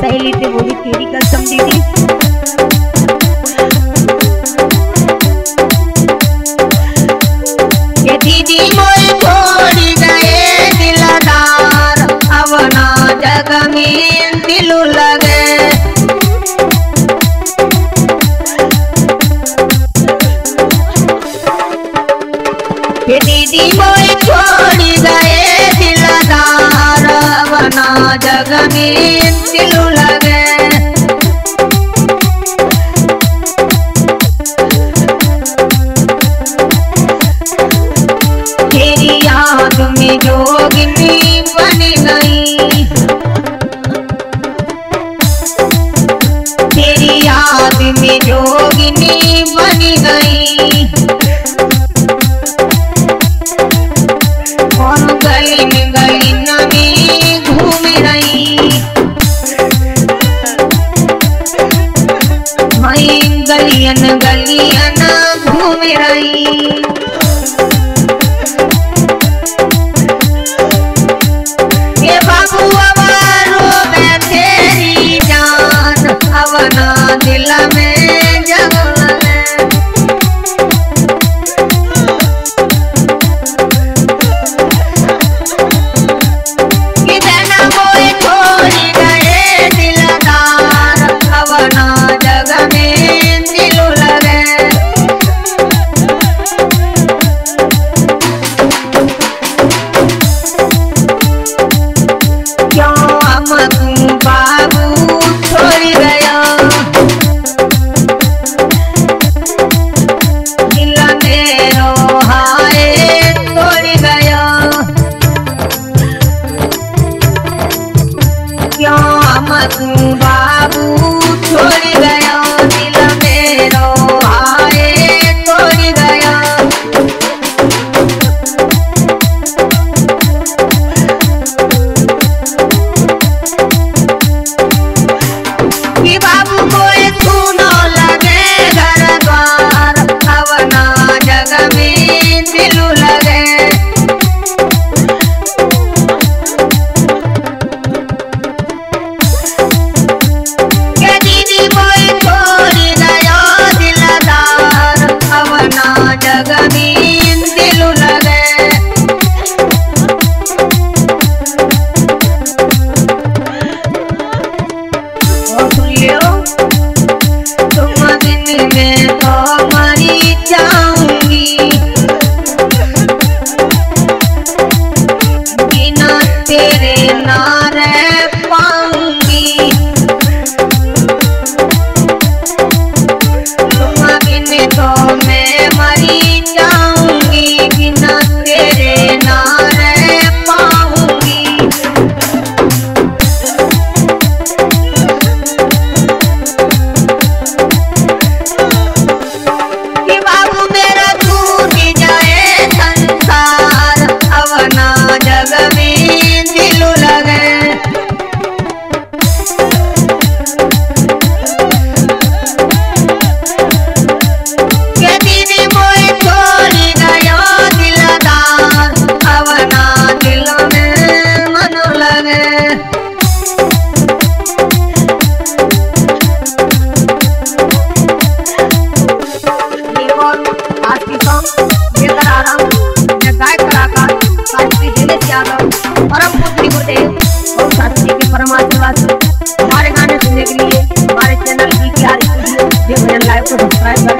सहेली से बोली तेरी कसम दीदी ये दीदी मोर छोड़ी गए दिलदार अब ना जग में दिलू लगे ये दीदी मोर छोड़ी गए दिलदार अब ना जग में दिलू लगे तेरी याद में जोगिनी बन गई तेरी याद में जोगिनी बन गई और गली में घूम रही गलियन गलियन घूम रही ये बाबू अवारो में तेरी जान अब ना दिल में जग लगे कितना कोई छोड़ी गए दिलदार अब ना जग में बाबू छोड़ गया दिल मेरो हाय छोड़ गया कि बाबू कोई सुनो लगे घर द्वार हवना जग में दिलू लगे हमारे गाने सुनने के लिए हमारे चैनल की लाइव को सब्सक्राइब करें।